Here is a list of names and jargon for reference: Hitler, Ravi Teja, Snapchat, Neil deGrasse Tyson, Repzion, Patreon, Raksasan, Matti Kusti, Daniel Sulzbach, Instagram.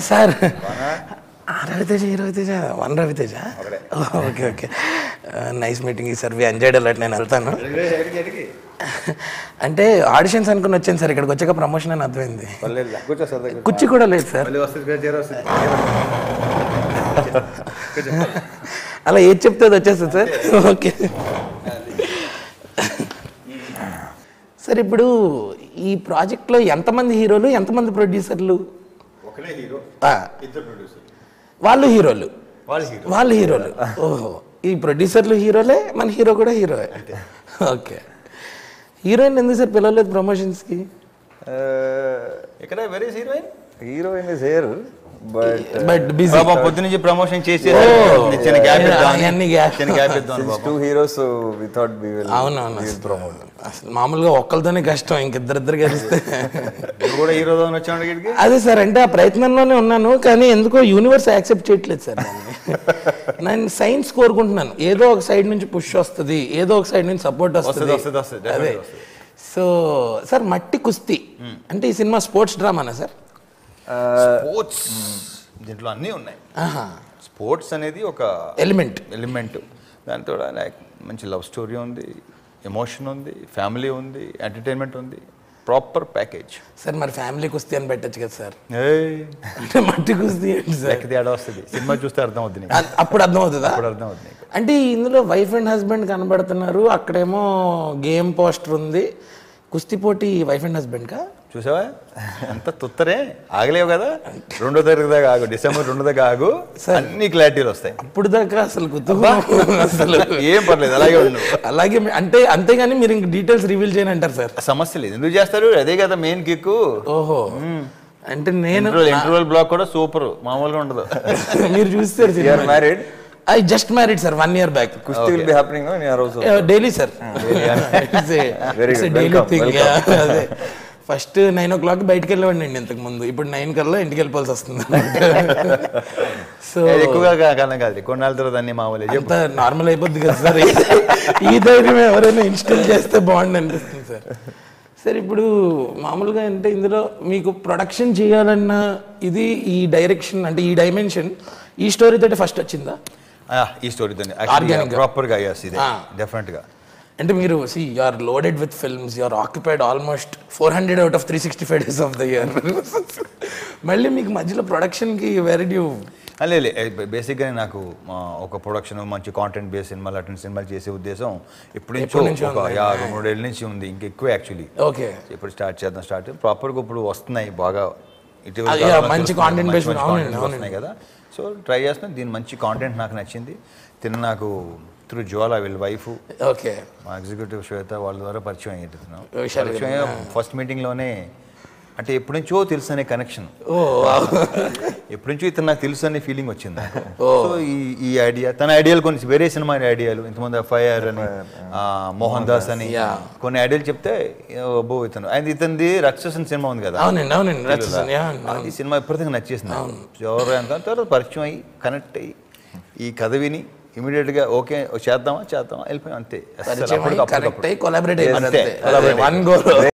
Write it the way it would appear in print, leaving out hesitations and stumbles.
Sir, Ravi Teja, one Ravi Teja. Okay, okay. Nice meeting you, sir. We enjoyed a lot. And auditions and Kunachen, sir, could check a promotion and advent. Kuchi could have late, sir. I'll eat chip to the chest, sir. Okay. Sir, if you do this project, Yantaman the hero, Yantaman the producer. Hero. Producer. Vallu hero. Vallu hero. Oh, this producer is hero. Man hero kuda hero. Okay. Heroine is sir pelale promotions ki. Where is heroine? Heroine is here, but busy. Baba promotion chase. Oh, Since two heroes, so we thought we will. Promote. So, sir, Matti Kusti. And this is sports drama, sir. Sports. Sports is an element. Like love story, emotion, family, entertainment, proper package. Sir, my family is better, sir. Hey, Matti Kusti, sir. And the wife and husband are game post. Kusti poti wife and husband ka? Chusawa? Anta tuttare. Agaleyo kada? Rondo tharikda kaago. December rondo tharikda kaago. Anni clarity rostay. Apurda ka asal kutu. Asal. Ye parle. Alagi onnu. Alagi ante gaani mere details reveal cheyna antar sir. Samasle. Endu chestaru ade kada main kick. Oho. Ante nenu interval block kuda super. Maamuluga undadu. Meer chustaru sir. You are married? I just married, sir, 1 year back. Kusti okay. Will be happening no, in your house also? Daily, sir. It's a, very it's good. A daily welcome, thing. Welcome. Yeah. First 9 o'clock, bite kella vandu intak mundu. Ippudu 9 kalla intiki vellipovalsi vastundi. So ekkuva kaalam kaadu. Konnal tarvata anni maamule. Anta normal ayipoddhi kada sir. Ee dairame evaraina install chesthe bond anpistundi sir. Sir, ippudu maamuluga ante indulo meeku production cheyalanna idi ee direction ante ee dimension ee story tho first vachinda. Ah, this story then actually proper guy yes, different guy. And you see, you are loaded with films. You are occupied almost 400 out of 365 days of the year. Malli meek majila production ki where did you? Basically, I have production of content based in Malatin Sinmal Chase with this song. It prints actually. Okay. So, start proper go put Ostnai Baga. Yeah, manchi content based on. So try as well. Din manchi content naak nachindi. Tinnaku through Joel I will wife. Okay. My executive Shweta vallu dwara parchayam ayithunnam. First meeting lone ante eppudincho telusane connection. Oh wow. Eppudincho itna telusane feeling vachindi. So ee idea tana ideal konni vere cinema idealu intamonda fire ani Mohandas ani konni ideal chepte obbo itanu and itandi Raksasan cinema undi kada. Avunandi Raksasan yeah. Ee cinema eppudu nachesindi. Joru anta taru parchayam ayi connect ayi ee kadavini immediately okay cheddama cheddama ellipoyante. Parchayam connect ayi collaborate ayi. One goal.